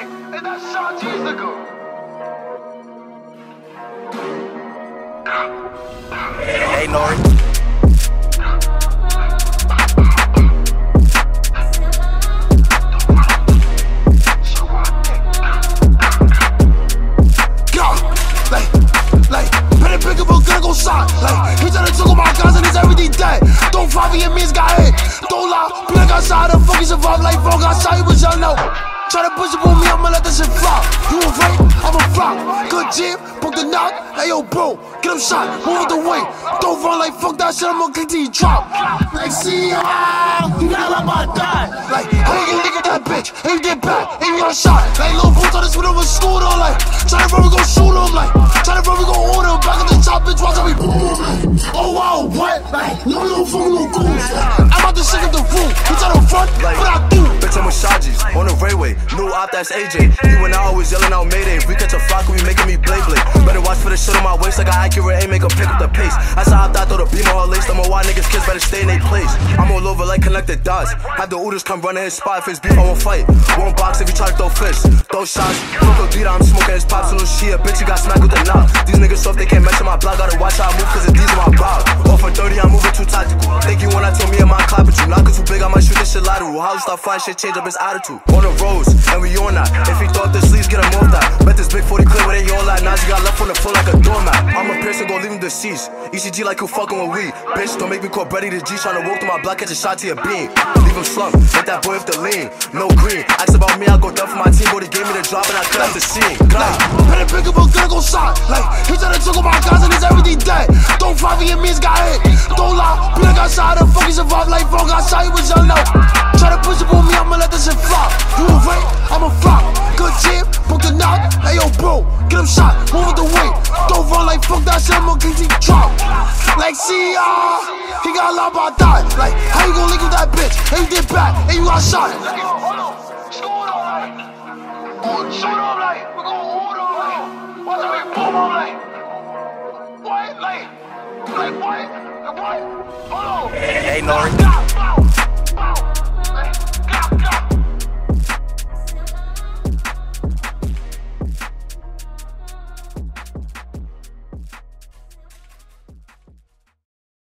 thing, and that shot years ago. Hey, Nori. Like, he tryna tickle my guns and it's everything dead. Don't fight me, it means got hit. Don't lie, black outside, the fuck is involved. Like, fuck outside, he was young, no. Try to push it on me, I'ma let this shit fly. You a rape, I'm a flop. Good jib, broke the knock. Hey, yo, bro, get him shot, move out the way. Don't run, like, fuck that shit, I'm gonna click till you drop. Like, see ya, you gotta let my die. Like, how you gonna look at that bitch? Ain't get back, ain't got a shot. Like, little boots on this window with school, though, like. Try to run, we gon' shoot him, like. Try to run, we gon' order him back at the top, bitch, watch how we. Oh wow, what? Like, no little phone, no goons. I'm about to shake up the roof. He try to front, but I do. Bitch, I'm with Shaji's on the railway. New op, that's AJ. You and I always yelling out Mayday. If we catch a flock, we making me blade. Better watch for the shit on my waist. Like an accurate aim, make a pick up the pace. I saw I throw the beam on her lace. I'm a why niggas kids better stay in their place. I'm all over like connected dots. Have the Uders come running his spot. If it's beef, I won't fight. Won't box if you try to throw fists. Throw shots. Fuck Odita, I'm smoking his pops. So no shit, bitch, you got smacked with the knock. These niggas soft, they can't mention my block. Gotta watch how I move, cause it's these on my block. Off for 30, I'm moving too tactical. Think you wanna tell me in my clap, but you knock it too big, I might shoot this shit lateral. How you stop fighting shit, change up his attitude. On the roads, and we on that. If he thought this leaves, get him off that. Bet this big 40 clip, it ain't all that. Nas, you got left on the floor like a doormat. I'm a piercing, gon' leave him deceased. ECG like you fucking with weed. Bitch, don't make me call Brady the G. Tryna walk through my block, catch a shot to your beam. Leave him slump, let that boy with the lean. No green, ask about me, I go down for my team. Boy, they gave me the drop and I cut out the scene. Better pick up a gun, go shot. Like, he tryna tickle my guns and it's everything dead. Don't fight me, it means got hit. Don't lie, black outside, the fuck is involved. Like, fuck outside, he was young, no. Try to push it on me, I'ma let this shit fly. You a rape, I'm a flop. Good jib, broke the knock. Hey yo, bro, get him shot, move with the weight. Don't run, like fuck that shit, I'm gonna get deep drop. Like, see ya, he got a lot about that. Like, how you gonna link with that bitch? And you did back, and you got shot. Like, hold on, score it on, like. Shoot him, like. We gon' order him, like. Watch how we boom him, like. What, like? Like, what? Like, what? Hold on. Hey, Nori.